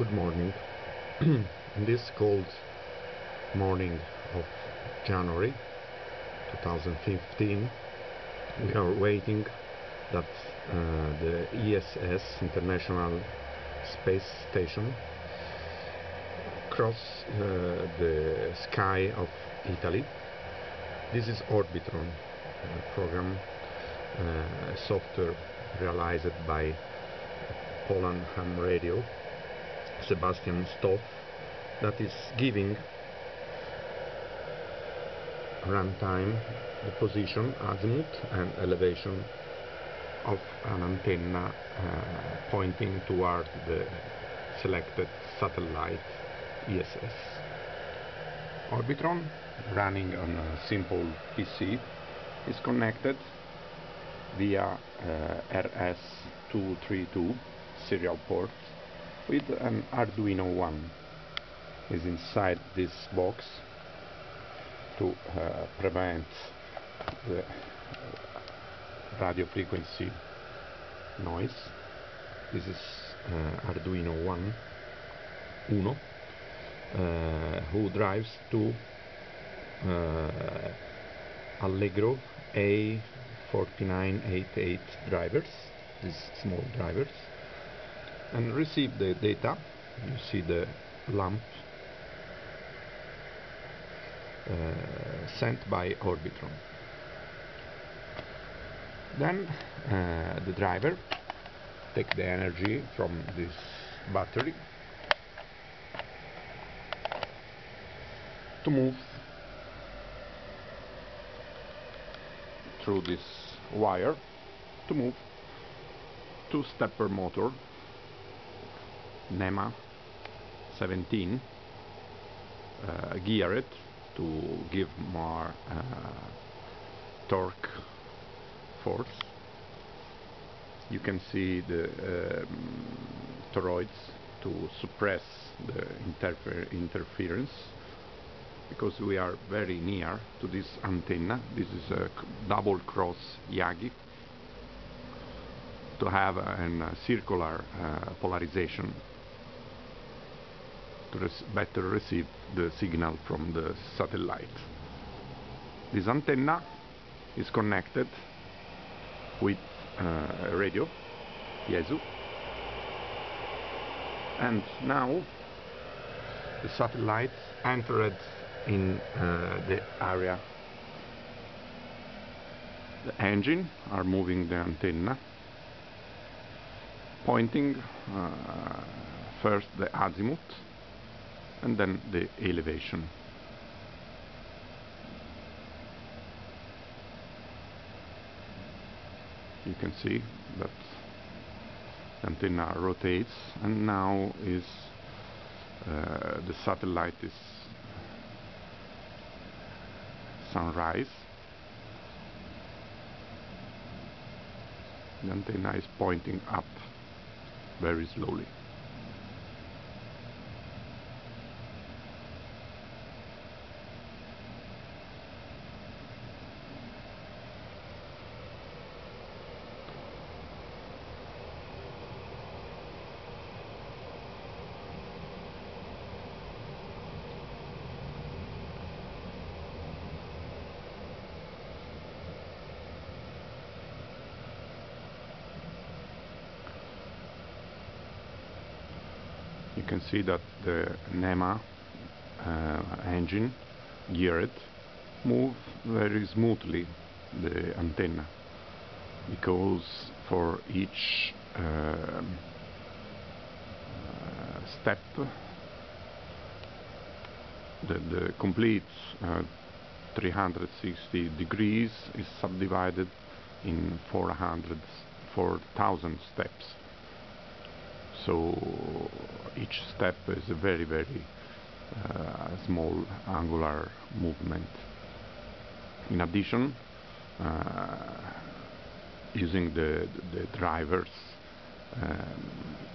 Good morning. This cold morning of January 2015 we are waiting that the ESS, International Space Station, cross the sky of Italy. This is Orbitron program, software realized by Poland Ham Radio, Sebastian Stoff, that is giving runtime the position, azimuth and elevation of an antenna pointing toward the selected satellite ESS. Orbitron, running on a simple PC, is connected via RS-232 serial port with an Arduino one. Is inside this box to prevent the radio frequency noise. This is Arduino UNO, who drives to Allegro A4988 drivers, these small drivers, and receive the data. You see the lamp sent by Orbitron. Then the driver takes the energy from this battery to move through this wire to move to stepper motor NEMA 17, geared to give more torque force. You can see the toroids to suppress the interference, because we are very near to this antenna. This is a double cross Yagi to have a circular polarization to better receive the signal from the satellite. This antenna is connected with a radio, Yesu, and now the satellite entered in the area. The engines are moving the antenna, pointing first the azimuth and then the elevation. You can see that the antenna rotates, and now is the satellite is sunrise. The antenna is pointing up very slowly. You can see that the NEMA engine geared moves very smoothly the antenna, because for each step the complete 360 degrees is subdivided in 4,000 steps. So each step is a very, very small angular movement. In addition, using the drivers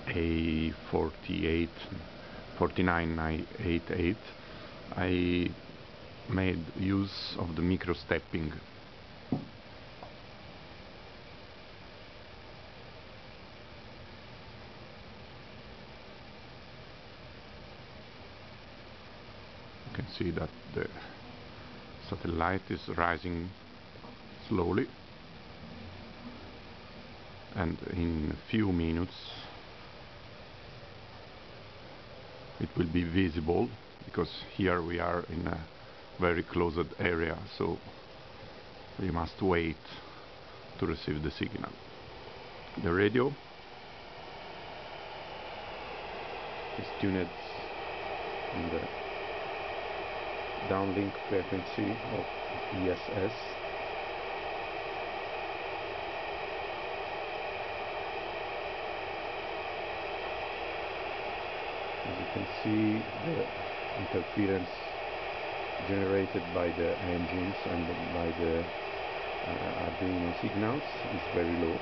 A4988, I made use of the microstepping. can see that the satellite is rising slowly, and in a few minutes it will be visible, because here we are in a very closed area, so we must wait to receive the signal. The radio is tuned on the downlink frequency of ESS. As you can see, the interference generated by the engines and by the Arduino signals is very low,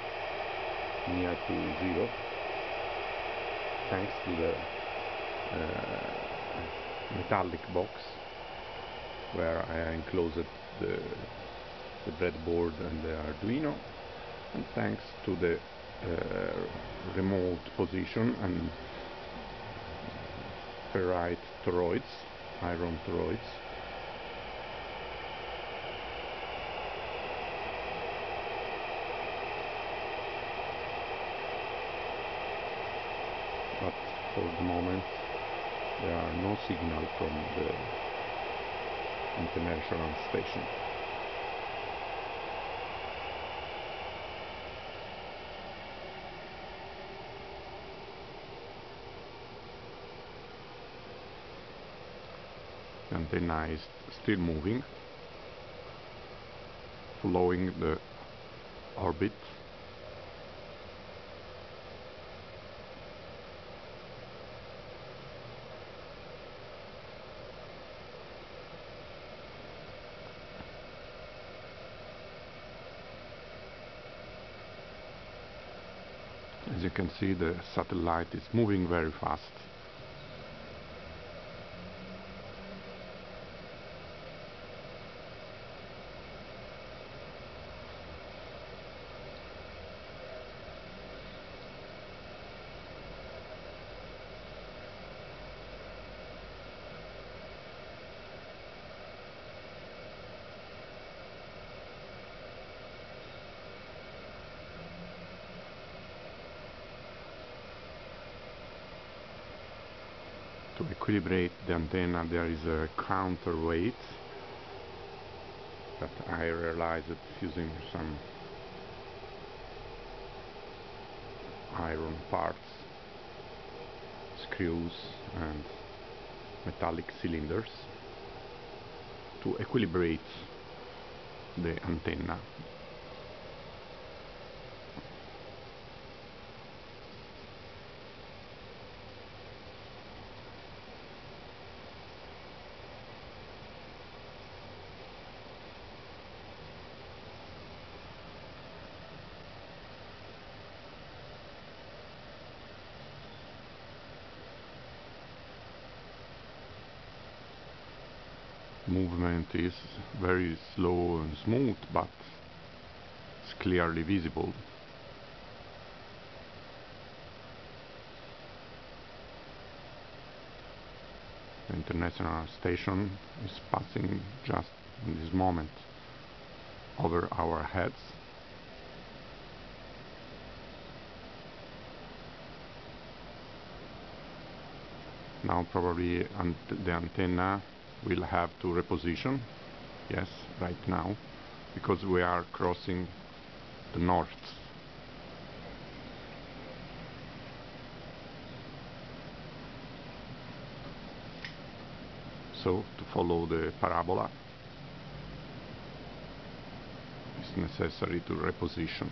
near to zero, thanks to the metallic box where I enclosed the breadboard and the Arduino, and thanks to the remote position and ferrite toroids, iron toroids. But for the moment there are no signal from the international station. The antenna is still moving, following the orbit. As you can see, the satellite is moving very fast. To equilibrate the antenna there is a counterweight that I realized using some iron parts, screws and metallic cylinders to equilibrate the antenna. Movement is very slow and smooth, but it's clearly visible. The international station is passing just in this moment over our heads. Now probably the antenna we'll have to reposition, yes, right now, because we are crossing the north. So, to follow the parabola, it's necessary to reposition.